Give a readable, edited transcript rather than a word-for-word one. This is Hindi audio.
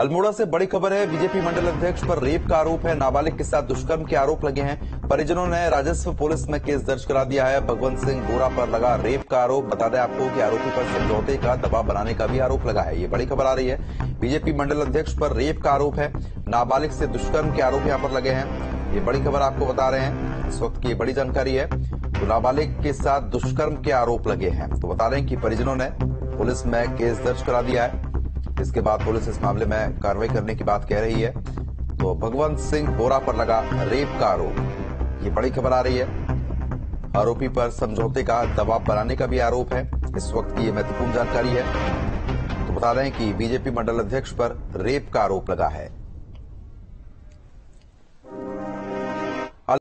अल्मोड़ा से बड़ी खबर है। बीजेपी मंडल अध्यक्ष पर रेप का आरोप है। नाबालिग के साथ दुष्कर्म के आरोप लगे हैं। परिजनों ने राजस्व पुलिस में केस दर्ज करा दिया है। भगवंत सिंह गोरा पर लगा रेप का आरोप। बता दें आपको कि आरोपी पर समझौते का दबाव बनाने का भी आरोप लगा है। ये बड़ी खबर आ रही है। बीजेपी मंडल अध्यक्ष पर रेप का आरोप है। नाबालिग से दुष्कर्म के आरोप यहाँ पर लगे हैं। ये बड़ी खबर आपको बता रहे हैं, इस वक्त की बड़ी जानकारी है। नाबालिग के साथ दुष्कर्म के आरोप लगे हैं, तो बता रहे हैं कि परिजनों ने पुलिस में केस दर्ज करा दिया है। इसके बाद पुलिस इस मामले में कार्रवाई करने की बात कह रही है। तो भगवंत सिंह गोरा पर लगा रेप का आरोप, ये बड़ी खबर आ रही है। आरोपी पर समझौते का दबाव बनाने का भी आरोप है। इस वक्त की ये महत्वपूर्ण जानकारी है। तो बता रहे हैं कि बीजेपी मंडल अध्यक्ष पर रेप का आरोप लगा है।